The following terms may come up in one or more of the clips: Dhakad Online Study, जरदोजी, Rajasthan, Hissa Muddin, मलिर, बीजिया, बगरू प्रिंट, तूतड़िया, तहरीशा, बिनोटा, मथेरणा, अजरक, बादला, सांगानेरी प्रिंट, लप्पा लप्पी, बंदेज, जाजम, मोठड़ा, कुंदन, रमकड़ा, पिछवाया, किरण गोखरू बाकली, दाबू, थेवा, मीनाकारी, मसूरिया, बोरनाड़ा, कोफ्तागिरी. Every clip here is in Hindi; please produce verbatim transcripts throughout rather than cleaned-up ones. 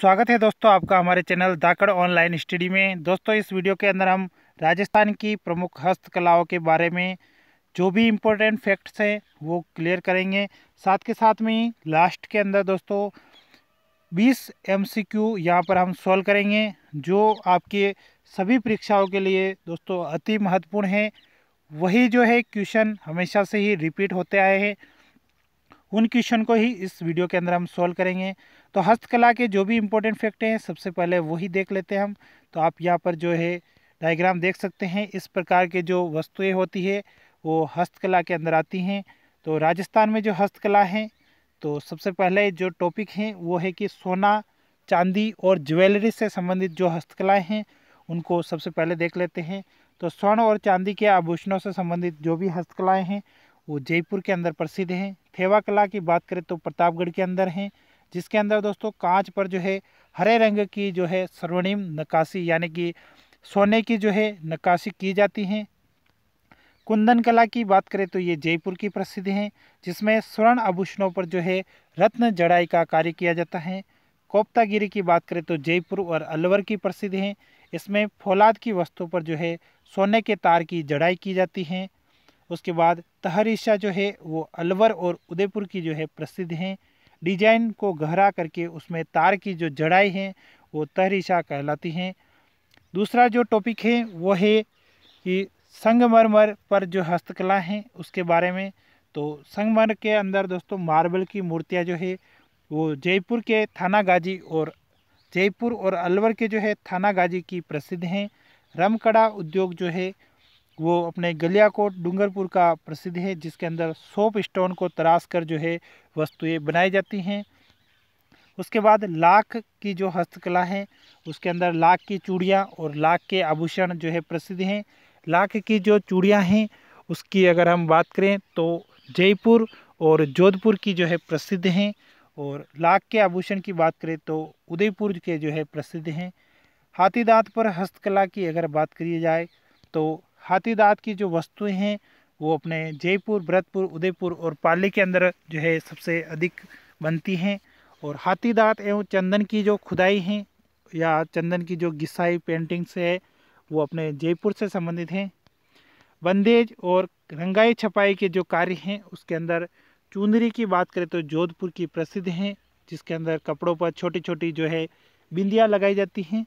स्वागत है दोस्तों आपका हमारे चैनल धाकड़ ऑनलाइन स्टडी में। दोस्तों इस वीडियो के अंदर हम राजस्थान की प्रमुख हस्तकलाओं के बारे में जो भी इम्पोर्टेंट फैक्ट्स हैं वो क्लियर करेंगे। साथ के साथ में ही लास्ट के अंदर दोस्तों बीस एमसीक्यू यहाँ पर हम सॉल्व करेंगे जो आपके सभी परीक्षाओं के लिए दोस्तों अति महत्वपूर्ण है। वही जो है क्वेश्चन हमेशा से ही रिपीट होते आए हैं उन क्वेश्चन को ही इस वीडियो के अंदर हम सॉल्व करेंगे। तो हस्तकला के जो भी इम्पोर्टेंट फैक्ट हैं सबसे पहले वही देख लेते हैं हम। तो आप यहाँ पर जो है डायग्राम देख सकते हैं, इस प्रकार के जो वस्तुएं होती है वो हस्तकला के अंदर आती हैं। तो राजस्थान में जो हस्तकला है तो सबसे पहले जो टॉपिक हैं वो है कि सोना चांदी और ज्वेलरी से संबंधित जो हस्तकलाएँ हैं उनको सबसे पहले देख लेते हैं। तो स्वर्ण और चांदी के आभूषणों से संबंधित जो भी हस्तकलाएँ हैं वो जयपुर के अंदर प्रसिद्ध हैं। थेवा कला की बात करें तो प्रतापगढ़ के अंदर हैं, जिसके अंदर दोस्तों कांच पर जो है हरे रंग की जो है स्वर्णिम नक्काशी यानी कि सोने की जो है नक्काशी की जाती है। कुंदन कला की बात करें तो ये जयपुर की प्रसिद्ध हैं, जिसमें स्वर्ण आभूषणों पर जो है रत्न जड़ाई का कार्य किया जाता है। कोफ्तागिरी की बात करें तो जयपुर और अलवर की प्रसिद्ध हैं, इसमें फौलाद की वस्तु पर जो है सोने के तार की जड़ाई की जाती है। उसके बाद तहरीशा जो है वो अलवर और उदयपुर की जो है प्रसिद्ध हैं, डिजाइन को गहरा करके उसमें तार की जो जड़ाई है वो तहरीशा कहलाती हैं। दूसरा जो टॉपिक है वो है कि संगमरमर पर जो हस्तकला हैं उसके बारे में। तो संगमरमर के अंदर दोस्तों मार्बल की मूर्तियां जो है वो जयपुर के थानागाजी और जयपुर और अलवर के जो है थानागाजी की प्रसिद्ध हैं। रमकड़ा उद्योग जो है वो अपने गलियाकोट डूंगरपुर का प्रसिद्ध है, जिसके अंदर सोप स्टोन को तराश कर जो है वस्तुएं बनाई जाती हैं। उसके बाद लाख की जो हस्तकला है उसके अंदर लाख की चूड़ियाँ और लाख के आभूषण जो है प्रसिद्ध हैं। लाख की जो चूड़ियाँ हैं उसकी अगर हम बात करें तो जयपुर और जोधपुर की जो है प्रसिद्ध हैं, और लाख के आभूषण की बात करें तो उदयपुर के जो है प्रसिद्ध हैं। हाथी दांत पर हस्तकला की अगर बात करी जाए तो हाथी दांत की जो वस्तुएं हैं वो अपने जयपुर भरतपुर उदयपुर और पाली के अंदर जो है सबसे अधिक बनती हैं। और हाथी दांत एवं चंदन की जो खुदाई हैं या चंदन की जो गिसाई पेंटिंग्स है वो अपने जयपुर से संबंधित हैं। बंदेज और रंगाई छपाई के जो कार्य हैं उसके अंदर चुंदरी की बात करें तो जोधपुर की प्रसिद्ध हैं, जिसके अंदर कपड़ों पर छोटी छोटी जो है बिंदियाँ लगाई जाती हैं।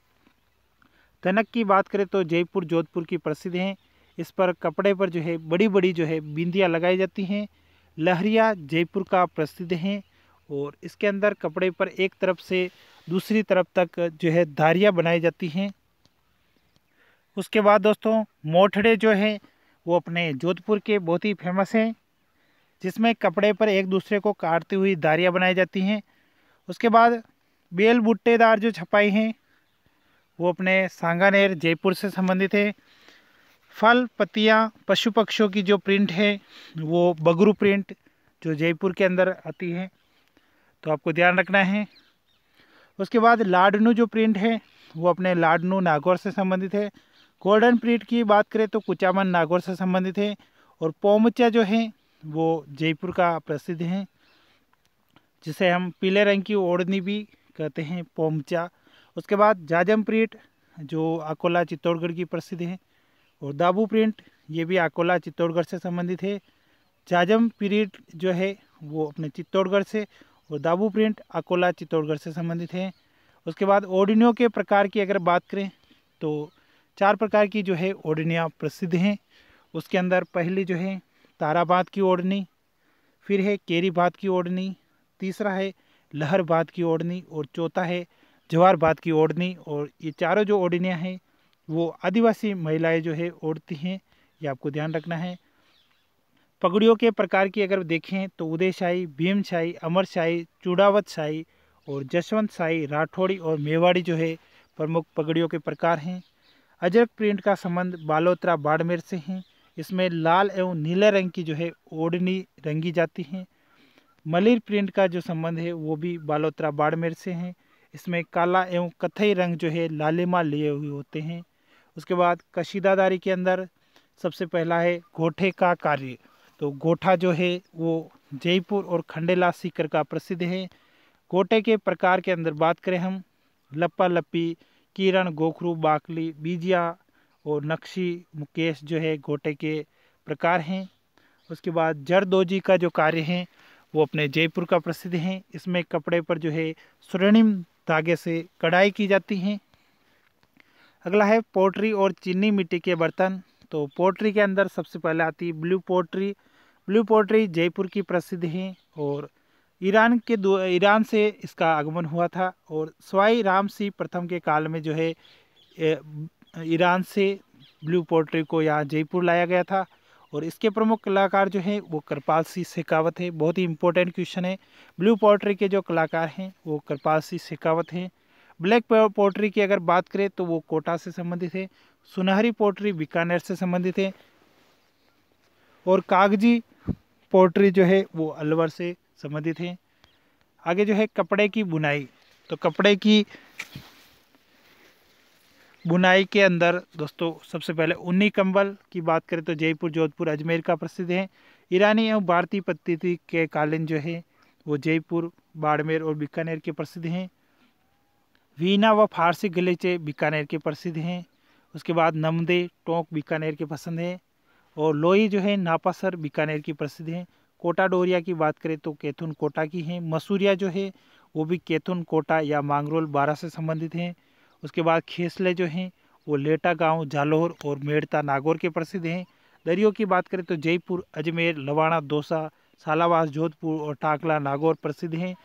तनक की बात करें तो जयपुर जोधपुर की प्रसिद्ध हैं, इस पर कपड़े पर जो है बड़ी बड़ी जो है बिंदियाँ लगाई जाती हैं। लहरिया जयपुर का प्रसिद्ध हैं, और इसके अंदर कपड़े पर एक तरफ से दूसरी तरफ तक जो है धारियाँ बनाई जाती हैं। उसके बाद दोस्तों मोठड़े जो हैं वो अपने जोधपुर के बहुत ही फेमस हैं, जिसमें कपड़े पर एक दूसरे को काटती हुई धारियाँ बनाई जाती हैं। उसके बाद बेल बुट्टेदार जो छपाई हैं वो अपने सांगानेर जयपुर से संबंधित है। फल पत्तियाँ पशु पक्षियों की जो प्रिंट है वो बगरू प्रिंट जो जयपुर के अंदर आती है, तो आपको ध्यान रखना है। उसके बाद लाडनू जो प्रिंट है वो अपने लाडनू नागौर से संबंधित है। गोल्डन प्रिंट की बात करें तो कुचामन नागौर से संबंधित है, और पोमचा जो है वो जयपुर का प्रसिद्ध है, जिसे हम पीले रंग की ओढ़नी भी कहते हैं पोमचा। उसके बाद जाजम प्रिंट जो अकोला चित्तौड़गढ़ की प्रसिद्ध है, और दाबू प्रिंट ये भी अकोला चित्तौड़गढ़ से संबंधित है। जाजम प्रिंट जो है वो अपने चित्तौड़गढ़ से और दाबू प्रिंट अकोला चित्तौड़गढ़ से संबंधित है। उसके बाद ओढ़नियों के प्रकार की अगर बात करें तो चार प्रकार की जो है ओढ़नियाँ प्रसिद्ध हैं। उसके अंदर पहली जो है ताराबाद की ओढ़नी, फिर है केरी भात की ओढ़नी, तीसरा है लहर भात की ओढ़नी, और चौथा है ज्वार भात की ओढ़नी। और ये चारों जो ओढ़नियाँ हैं वो आदिवासी महिलाएं जो है ओढ़ती हैं, ये आपको ध्यान रखना है। पगड़ियों के प्रकार की अगर देखें तो उदयशाही भीमशाही अमरशाही चूड़ावतशाही और जसवंतशाही राठौड़ी और मेवाड़ी जो है प्रमुख पगड़ियों के प्रकार हैं। अजरक प्रिंट का संबंध बालोतरा बाड़मेर से हैं, इसमें लाल एवं नीले रंग की जो है ओढ़नी रंगी जाती हैं। मलिर प्रिंट का जो संबंध है वो भी बालोतरा बाड़मेर से हैं, इसमें काला एवं कथई रंग जो है लालिमा लिए हुए होते हैं। उसके बाद कशीदादारी के अंदर सबसे पहला है गोठे का कार्य, तो गोठा जो है वो जयपुर और खंडेला सीकर का प्रसिद्ध है। गोटे के प्रकार के अंदर बात करें हम लप्पा लप्पी, किरण गोखरू बाकली, बीजिया और नक्शी मुकेश जो है गोटे के प्रकार हैं। उसके बाद जरदोजी का जो कार्य हैं वो अपने जयपुर का प्रसिद्ध हैं। इसमें कपड़े पर जो है स्वर्णिम धागे से कढ़ाई की जाती हैं। अगला है पोटरी और चीनी मिट्टी के बर्तन। तो पोटरी के अंदर सबसे पहले आती है blue pottery. Blue pottery Jaipur की प्रसिद्ध है और ईरान के ईरान से इसका आगमन हुआ था और स्वाई राम सिंह प्रथम के काल में जो है ईरान से ब्लू पोटरी को यहाँ जयपुर लाया गया था और इसके प्रमुख कलाकार जो हैं वो कृपाल सिंह शेखावत है। बहुत ही इंपॉर्टेंट क्वेश्चन है। ब्लू पोट्री के जो कलाकार हैं वो कृपाल सिंह शेखावत हैं। ब्लैक पोट्री की अगर बात करें तो वो कोटा से संबंधित है। सुनहरी पोट्री बीकानेर से संबंधित है और कागजी पोट्री जो है वो अलवर से संबंधित है। आगे जो है कपड़े की बुनाई। तो कपड़े की बुनाई के अंदर दोस्तों सबसे पहले ऊनी कंबल की बात करें तो जयपुर, जोधपुर, अजमेर का प्रसिद्ध है। ईरानी एवं भारतीय पद्धति के कालीन जो है वो जयपुर, बाड़मेर और बीकानेर के प्रसिद्ध हैं। वीना व फारसी गलीचे बीकानेर के प्रसिद्ध हैं। उसके बाद नमदे टोंक बीकानेर के पसंद है और लोई जो है नापासर बीकानेर की प्रसिद्ध है। कोटा डोरिया की बात करें तो कैथून कोटा की है। मसूरिया जो है वो भी कैथून कोटा या मांगरोल बारा से संबंधित हैं। उसके बाद खेसले जो हैं वो लेटा गांव, जालोर और मेड़ता, नागौर के प्रसिद्ध हैं। दरियों की बात करें तो जयपुर, अजमेर, लवाणा, दौसा, सालावास, जोधपुर और टाकला, नागौर प्रसिद्ध हैं।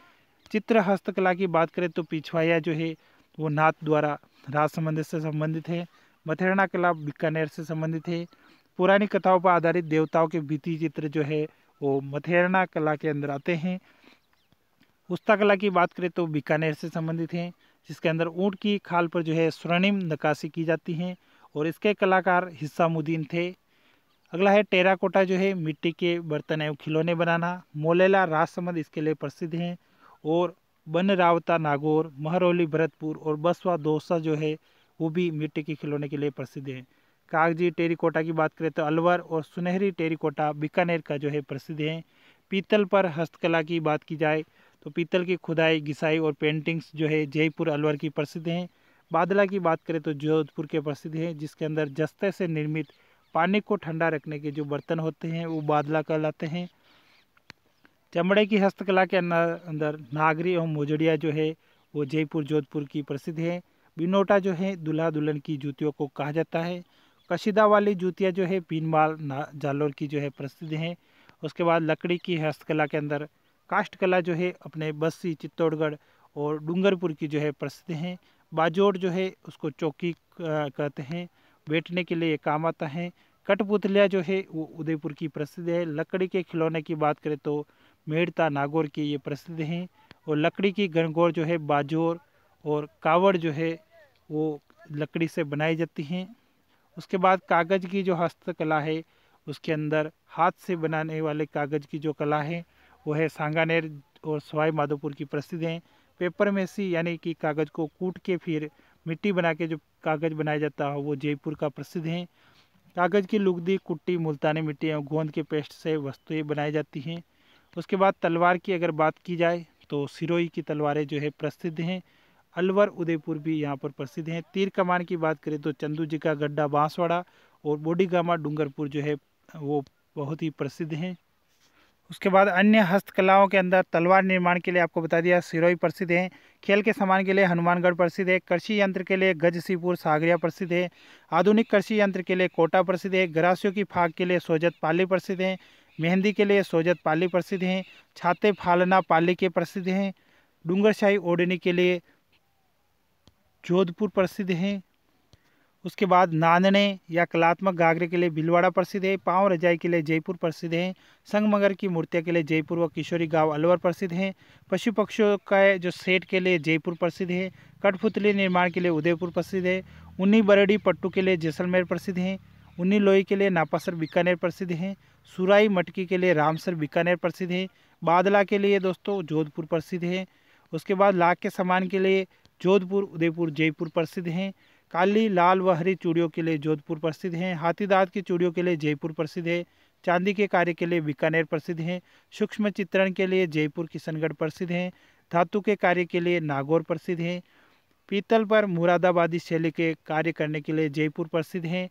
चित्र हस्तकला की बात करें तो पिछवाया जो है वो नाथ द्वारा राजसमंद से संबंधित है। मथेरणा कला बीकानेर से संबंधित है। पुरानी कथाओं पर आधारित देवताओं के भित्ति चित्र जो है वो मथेरणा कला के अंदर आते हैं। हस्तकला की बात करें तो बीकानेर से संबंधित हैं, जिसके अंदर ऊंट की खाल पर जो है स्वर्णिम नक्काशी की जाती है और इसके कलाकार हिस्सा मुद्दीन थे। अगला है टेराकोटा जो है मिट्टी के बर्तन एवं खिलौने बनाना। मोलेला राजसमंद इसके लिए प्रसिद्ध हैं और बनरावता नागौर, महरौली भरतपुर और बसवा दौसा जो है वो भी मिट्टी के खिलौने के लिए प्रसिद्ध हैं। कागजी टेरिकोटा की बात करें तो अलवर और सुनहरी टेरिकोटा बीकानेर का जो है प्रसिद्ध है। पीतल पर हस्तकला की बात की जाए तो पीतल की खुदाई, घिसाई और पेंटिंग्स जो है जयपुर, अलवर की प्रसिद्ध हैं। बादला की बात करें तो जोधपुर के प्रसिद्ध हैं, जिसके अंदर जस्ते से निर्मित पानी को ठंडा रखने के जो बर्तन होते हैं वो बादला कहलाते हैं। चमड़े की हस्तकला के अंदर नागरी और मोजड़िया जो है वो जयपुर, जोधपुर की प्रसिद्ध है। बिनोटा जो है दुल्हा दुल्हन की जूतियों को कहा जाता है। कशीदा वाली जूतियाँ जो है भीनमाल, जालोर की जो है प्रसिद्ध हैं। उसके बाद लकड़ी की हस्तकला के अंदर काष्ठकला जो है अपने बस्सी, चित्तौड़गढ़ और डूंगरपुर की जो है प्रसिद्ध हैं। बाजोड़ जो है उसको चौकी कहते हैं, बैठने के लिए काम आता है। कठपुतलिया जो है वो उदयपुर की प्रसिद्ध है। लकड़ी के खिलौने की बात करें तो मेड़ता, नागौर के ये प्रसिद्ध हैं और लकड़ी की गणगौर जो है बाजोर और कावड़ जो है वो लकड़ी से बनाई जाती हैं। उसके बाद कागज़ की जो हस्तकला है उसके अंदर हाथ से बनाने वाले कागज़ की जो कला है वो है सांगानेर और सवाई माधोपुर की प्रसिद्ध हैं। पेपर मेसी यानी कि कागज़ को कूट के फिर मिट्टी बना के जो कागज़ बनाया जाता है वो जयपुर का प्रसिद्ध है। कागज़ की लुगदी, कुट्टी, मुल्तानी मिट्टी और गोंद के पेस्ट से वस्तुएं बनाई जाती हैं। उसके बाद तलवार की अगर बात की जाए तो सिरोही की तलवारें जो है प्रसिद्ध हैं। अलवर, उदयपुर भी यहाँ पर प्रसिद्ध हैं। तीर कमान की बात करें तो चंदू जी का गड्ढा बांसवाड़ा और बोडीगामा डूंगरपुर जो है वो बहुत ही प्रसिद्ध हैं। उसके बाद अन्य हस्तकलाओं के अंदर तलवार निर्माण के लिए आपको बता दिया सिरोही प्रसिद्ध है। खेल के सामान के लिए हनुमानगढ़ प्रसिद्ध है। कृषि यंत्र के लिए गजसीपुर, सागरिया प्रसिद्ध है। आधुनिक कृषि यंत्र के लिए कोटा प्रसिद्ध है। गरासियों की फाक के लिए सोजत पाली प्रसिद्ध है। मेहंदी के लिए सोजत पाली प्रसिद्ध हैं। छाते फालना पाली के प्रसिद्ध हैं। डूंगरशाही ओढ़नी के लिए जोधपुर प्रसिद्ध हैं। उसके बाद नांदने या कलात्मक घाघरे के लिए भिलवाड़ा प्रसिद्ध है। पाँव रजाई के लिए जयपुर प्रसिद्ध है। संगमरमर की मूर्तियाँ के लिए जयपुर व किशोरी गांव, अलवर प्रसिद्ध हैं। पशु पक्षियों का जो सेट के लिए जयपुर प्रसिद्ध है। कठपुतली निर्माण के लिए उदयपुर प्रसिद्ध है। ऊनी बरड़ी पट्टू के लिए जैसलमेर प्रसिद्ध हैं। ऊनी लोई के लिए नापासर बीकानेर प्रसिद्ध हैं। सुराई मटकी के लिए रामसर बीकानेर प्रसिद्ध है। बादला के लिए दोस्तों जोधपुर प्रसिद्ध है। उसके बाद लाख के सामान के लिए जोधपुर, उदयपुर, जयपुर प्रसिद्ध हैं। काली, लाल व हरी चूड़ियों के लिए जोधपुर प्रसिद्ध हैं। हाथी दांत की चूड़ियों के लिए जयपुर प्रसिद्ध है। चांदी के कार्य के लिए बीकानेर प्रसिद्ध हैं। सूक्ष्म चित्रण के लिए जयपुर, किशनगढ़ प्रसिद्ध हैं। धातु के कार्य के लिए नागौर प्रसिद्ध हैं। पीतल पर मुरादाबादी शैली के कार्य करने के लिए जयपुर प्रसिद्ध हैं।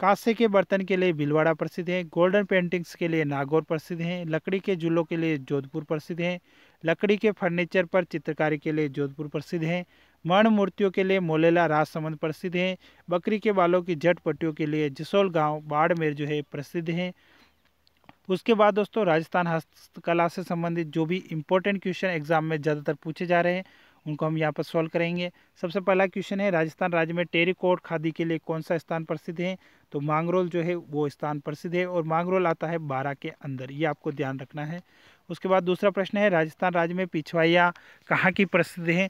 कांसे के बर्तन के लिए भिलवाड़ा प्रसिद्ध है। गोल्डन पेंटिंग्स के लिए नागौर प्रसिद्ध हैं। लकड़ी के झूलों के लिए जोधपुर प्रसिद्ध हैं। लकड़ी के फर्नीचर पर चित्रकारी के लिए जोधपुर प्रसिद्ध हैं। मण मूर्तियों के लिए मोलेला राजसमंद प्रसिद्ध हैं। बकरी के बालों की जट पट्टियों के लिए जसोल गाँव बाड़मेर जो है प्रसिद्ध हैं। उसके बाद दोस्तों राजस्थान हस्तकला से संबंधित जो भी इम्पोर्टेंट क्वेश्चन एग्जाम में ज़्यादातर पूछे जा रहे हैं उनको हम यहाँ पर सॉल्व करेंगे। सबसे पहला क्वेश्चन है राजस्थान राज्य में टेरिकोट खादी के लिए कौन सा स्थान प्रसिद्ध है, तो मांगरोल जो है वो स्थान प्रसिद्ध है और मांगरोल आता है बारह के अंदर, ये आपको ध्यान रखना है। उसके बाद दूसरा प्रश्न है राजस्थान राज्य में पिछवाइयाँ कहाँ की प्रसिद्ध है,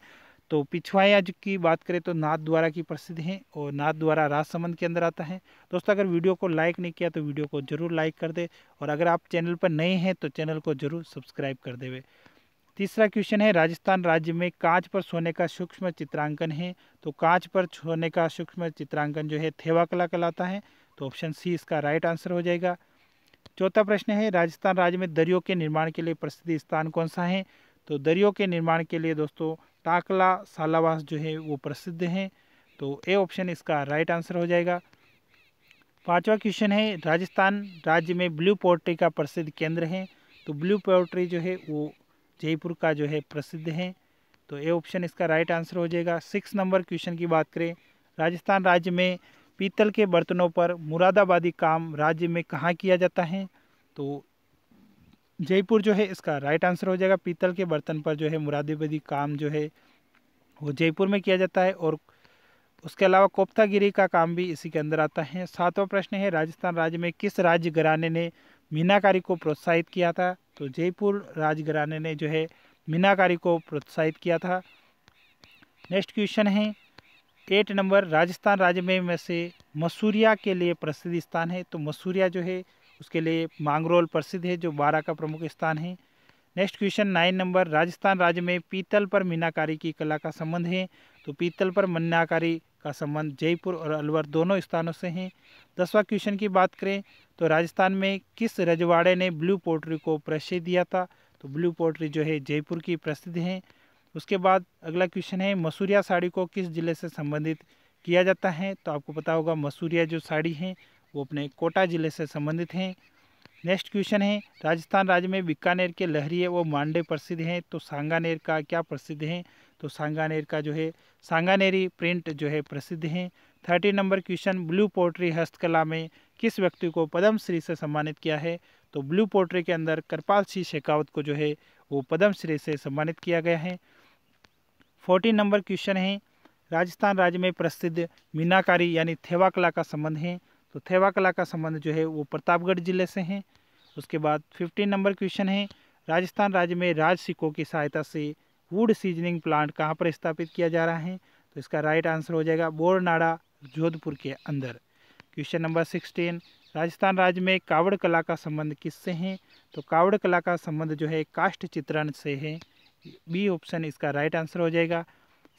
तो पिछवाइयाँ की बात करें तो नाथ द्वारा की प्रसिद्ध हैं और नाथ द्वारा राजसमंद के अंदर आता है। दोस्तों अगर वीडियो को लाइक नहीं किया तो वीडियो को जरूर लाइक कर दे और अगर आप चैनल पर नए हैं तो चैनल को जरूर सब्सक्राइब कर देवे। तीसरा क्वेश्चन है राजस्थान राज्य में कांच पर सोने का सूक्ष्म चित्रांकन है, तो कांच पर सोने का सूक्ष्म चित्रांकन जो है थेवा कला कहलाता है, तो ऑप्शन सी इसका राइट आंसर हो जाएगा। चौथा प्रश्न है राजस्थान राज्य में दरियों के निर्माण के लिए प्रसिद्ध स्थान कौन सा है, तो दरियों के निर्माण के लिए दोस्तों टाकला सालावास जो है वो प्रसिद्ध हैं, तो ए ऑप्शन इसका राइट आंसर हो जाएगा। पांचवा क्वेश्चन है राजस्थान राज्य में ब्लू पोर्ट्री का प्रसिद्ध केंद्र है, तो ब्लू पोर्ट्री जो है वो जयपुर का जो है प्रसिद्ध है, तो ए ऑप्शन इसका राइट आंसर हो जाएगा। सिक्स नंबर क्वेश्चन की बात करें राजस्थान राज्य में पीतल के बर्तनों पर मुरादाबादी काम राज्य में कहाँ किया जाता है, तो जयपुर जो है इसका राइट आंसर हो जाएगा। पीतल के बर्तन पर जो है मुरादाबादी काम जो है वो जयपुर में किया जाता है और उसके अलावा कोफ्तागिरी का काम भी इसी के अंदर आता है। सातवां प्रश्न है राजस्थान राज्य में किस राज्य घराने ने मीनाकारी को प्रोत्साहित किया था, तो जयपुर राज घराने ने जो है मीनाकारी को प्रोत्साहित किया था। नेक्स्ट क्वेश्चन है एट नंबर राजस्थान राज्य में में से मसूरिया के लिए प्रसिद्ध स्थान है, तो मसूरिया जो है उसके लिए मांगरोल प्रसिद्ध है जो बारह का प्रमुख स्थान है। Next question nine number Rajasthan राज्य में पीतल पर मीनाकारी की कला का संबंध है, तो पीतल पर मीनाकारी का संबंध जयपुर और अलवर दोनों स्थानों से हैं। दसवां क्वेश्चन की बात करें तो राजस्थान में किस रजवाड़े ने ब्लू पोर्ट्री को प्रसिद्ध दिया था, तो ब्लू पोर्ट्री जो है जयपुर की प्रसिद्ध है। उसके बाद अगला क्वेश्चन है मसूरिया साड़ी को किस जिले से संबंधित किया जाता है, तो आपको पता होगा मसूरिया जो साड़ी है वो अपने कोटा जिले से संबंधित हैं। नेक्स्ट क्वेश्चन है राजस्थान राज्य में बीकानेर के लहरिए व मांडे प्रसिद्ध हैं, तो सांगानेर का क्या प्रसिद्ध है, तो सांगानेर का जो है सांगानेरी प्रिंट जो है प्रसिद्ध हैं। Thirty number question blue pottery हस्तकला में किस व्यक्ति को पद्मश्री से सम्मानित किया है, तो ब्लू पोर्ट्री के अंदर कृपाल सिंह शेखावत को जो है वो पद्मश्री से सम्मानित किया गया है। फोर्टी नंबर क्वेश्चन है राजस्थान राज्य में प्रसिद्ध मीनाकारी यानी थेवा कला का संबंध है, तो थेवा कला का संबंध जो है वो प्रतापगढ़ जिले से है। उसके बाद फिफ्टीन नंबर क्वेश्चन है राजस्थान राज्य में राज सिक्कों की सहायता से वुड सीजनिंग प्लांट कहाँ पर स्थापित किया जा रहा है, तो इसका राइट आंसर हो जाएगा बोरनाड़ा जोधपुर के अंदर। क्वेश्चन नंबर सिक्सटीन राजस्थान राज्य में कावड़ कला का संबंध किससे है, तो कावड़ कला का संबंध जो है काष्ठ चित्रण से है, बी ऑप्शन इसका राइट आंसर हो जाएगा।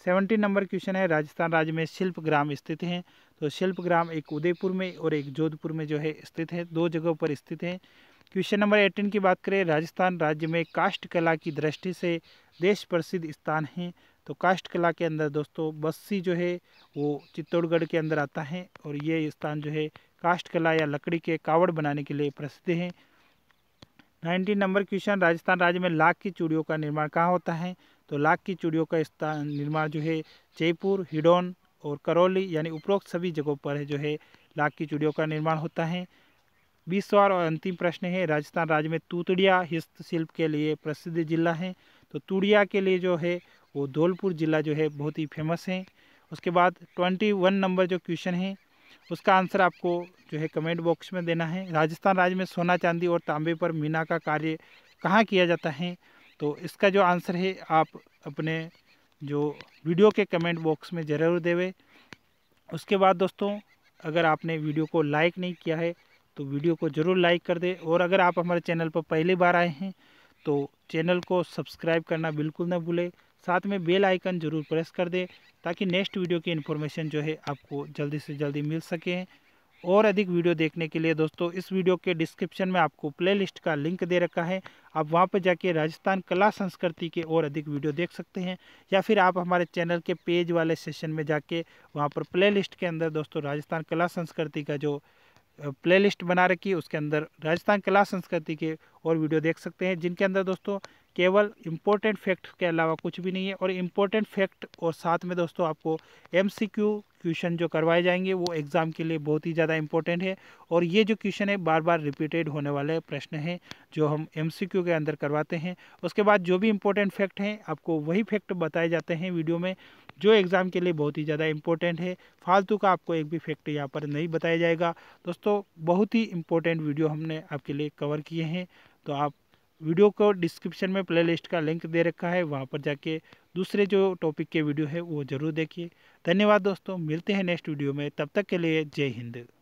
सेवेंटीन नंबर क्वेश्चन है राजस्थान राज्य में शिल्पग्राम स्थित हैं, तो शिल्पग्राम एक उदयपुर में और एक जोधपुर में जो है स्थित है, दो जगहों पर स्थित है। क्वेश्चन नंबर एटीन की बात करें राजस्थान राज्य में काष्ठ कला की दृष्टि से देश प्रसिद्ध स्थान हैं, तो काष्ठ कला के अंदर दोस्तों बस्सी जो है वो चित्तौड़गढ़ के अंदर आता है और ये स्थान जो है काष्ठ कला या लकड़ी के कावड़ बनाने के लिए प्रसिद्ध है। नाइनटीन नंबर क्वेश्चन राजस्थान राज्य में लाख की चूड़ियों का निर्माण कहाँ होता है, तो लाख की चूड़ियों का स्थान निर्माण जो है जयपुर, हिडौन और करौली यानी उपरोक्त सभी जगहों पर है जो है लाख की चूड़ियों का निर्माण होता है। बीसवां और अंतिम प्रश्न है राजस्थान राज्य में तूतड़िया हस्तशिल्प के लिए प्रसिद्ध जिला है, तो तूड़िया के लिए जो है वो धौलपुर जिला जो है बहुत ही फेमस है। उसके बाद ट्वेंटी वन नंबर जो क्वेश्चन है उसका आंसर आपको जो है कमेंट बॉक्स में देना है। राजस्थान राज्य में सोना, चांदी और तांबे पर मीना का कार्य कहाँ किया जाता है, तो इसका जो आंसर है आप अपने जो वीडियो के कमेंट बॉक्स में ज़रूर देवे। उसके बाद दोस्तों अगर आपने वीडियो को लाइक नहीं किया है तो वीडियो को ज़रूर लाइक कर दे और अगर आप हमारे चैनल पर पहली बार आए हैं तो चैनल को सब्सक्राइब करना बिल्कुल ना भूले, साथ में बेल आइकन ज़रूर प्रेस कर दे ताकि नेक्स्ट वीडियो की इन्फॉर्मेशन जो है आपको जल्दी से जल्दी मिल सके। और अधिक वीडियो देखने के लिए दोस्तों इस वीडियो के डिस्क्रिप्शन में आपको प्लेलिस्ट का लिंक दे रखा है, आप वहां पर जाके राजस्थान कला संस्कृति के और अधिक वीडियो देख सकते हैं, या फिर आप हमारे चैनल के पेज वाले सेशन में जाके वहां पर प्लेलिस्ट के अंदर दोस्तों राजस्थान कला संस्कृति का जो प्लेलिस्ट बना रखी है उसके अंदर राजस्थान कला संस्कृति के और वीडियो देख सकते हैं, जिनके अंदर दोस्तों केवल इम्पोर्टेंट फैक्ट के अलावा कुछ भी नहीं है, और इम्पोर्टेंट फैक्ट और साथ में दोस्तों आपको एमसीक्यू क्वेश्चन जो करवाए जाएंगे वो एग्ज़ाम के लिए बहुत ही ज़्यादा इम्पोर्टेंट है, और ये जो क्वेश्चन है बार बार रिपीटेड होने वाले प्रश्न हैं जो हम एमसीक्यू के अंदर करवाते हैं। उसके बाद जो भी इम्पोर्टेंट फैक्ट हैं आपको वही फैक्ट बताए जाते हैं वीडियो में जो एग्ज़ाम के लिए बहुत ही ज़्यादा इम्पोर्टेंट है, फालतू का आपको एक भी फैक्ट यहाँ पर नहीं बताया जाएगा। दोस्तों बहुत ही इम्पोर्टेंट वीडियो हमने आपके लिए कवर किए हैं, तो आप वीडियो को डिस्क्रिप्शन में प्लेलिस्ट का लिंक दे रखा है, वहां पर जाके दूसरे जो टॉपिक के वीडियो है वो ज़रूर देखिए। धन्यवाद दोस्तों, मिलते हैं नेक्स्ट वीडियो में, तब तक के लिए जय हिंद।